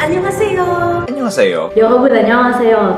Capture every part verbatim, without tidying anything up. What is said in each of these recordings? Annyeonghaseyo! Annyeonghaseyo! Yokobu annyeonghaseyo!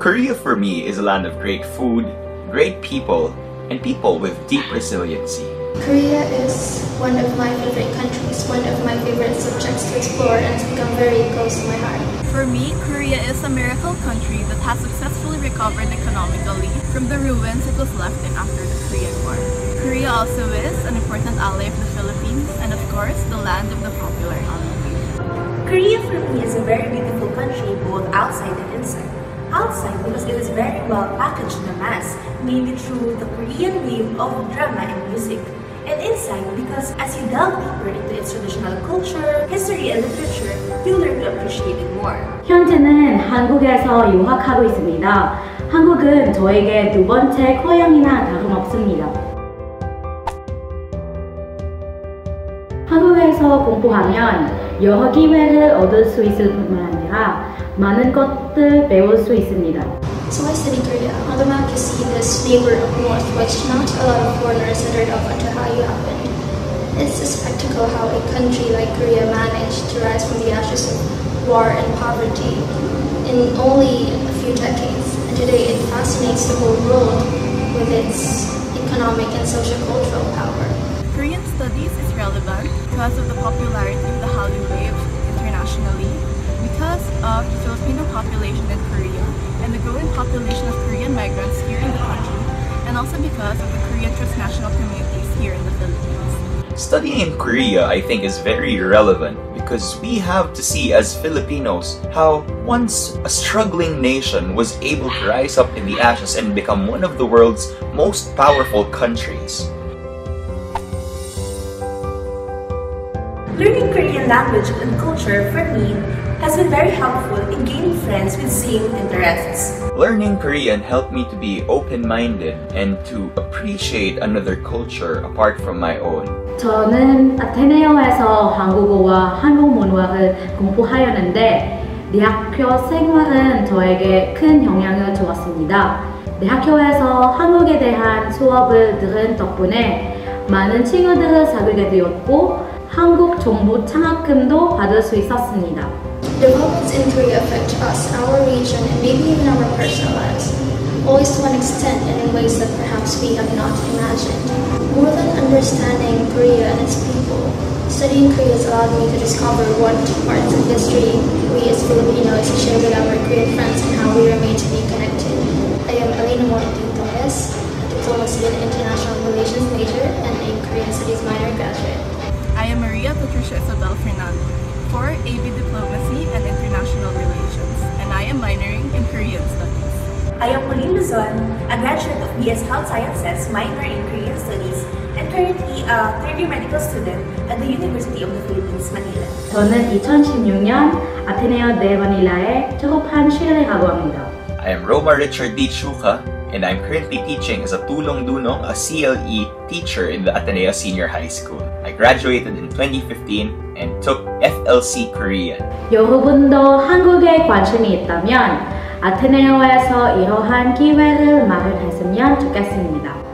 Korea for me is a land of great food, great people, and people with deep resiliency. Korea is one of my favorite countries, one of my favorite subjects to explore, and it's become very close to my heart. For me, Korea is a miracle country that has successfully recovered economically from the ruins it was left in after the Korean War. Korea also is an important ally of the Philippines and, of course, the land of the popular Hallyu. Korea for me is a very beautiful country, both outside and inside. Outside because it is very well packaged in a mass, maybe through the Korean wave of drama and music. And inside because as you delve deeper into its traditional culture, history, and literature, you learn to appreciate it more. 현재는 한국에서 유학하고 있습니다. 한국은 저에게 두 번째 고향이나 다름없습니다. 한국에서 공부하면 여러 기회를 얻을 수 있을 뿐만 아니라 많은 것들 배울 수 있습니다. So I study Korea. On the map you see this neighbor up north, which not a lot of foreigners entered up until Hallyu happened. It's a spectacle how a country like Korea managed to rise from the ashes of war and poverty in only a few decades. And today it fascinates the whole world with its economic and social-cultural power. Korean studies is relevant because of the popularity of the Hallyu wave internationally, because of the Filipino population in Korea and the growing population of Korean migrants here in the country, and also because of the Korean transnational communities here in the Philippines. Studying in Korea, I think, is very relevant because we have to see as Filipinos how once a struggling nation was able to rise up in the ashes and become one of the world's most powerful countries. Learning Korean language and culture for me has been very helpful in gaining friends with same interests. Learning Korean helped me to be open-minded and to appreciate another culture apart from my own. 저는 아테네오에서 한국어와 한국 문화를 공부하였는데 대학교 생활은 저에게 큰 영향을 주었습니다. 대학교에서 한국에 대한 수업을 들은 덕분에 많은 친구들을 사귀게 되었고 한국 정보 창학금도 받을 수 있었습니다. Developments in Korea affect us, our region, and maybe even our personal lives, always to an extent and in ways that perhaps we have not imagined. More than understanding Korea and its people, studying Korea has allowed me to discover what parts of history we as Filipinos share with our Korean friends and how we are made to be connected. I am Elena moritin, a diploma student in international relations major and a Korean studies minor graduate. I am Maria Patricia Isabel Fernando for A B Diplomacy and International Relations, and I am minoring in Korean Studies. I am Pauline Luzon, a graduate of B S Health Sciences, minor in Korean Studies, and currently a third year medical student at the University of the Philippines, Manila. 저는 이천십육 년 아테네오 대 바닐라에 졸업한 슐레라고 합니다. I am Romar Richard D. Chuca, and I'm currently teaching as a Tulong Dunong, a C L E teacher in the Ateneo Senior High School. I graduated in twenty fifteen and took F L C Korean. 여러분도 한국에 관심이 있다면 아테네오에서 이러한 기회를 마련했으면 좋겠습니다.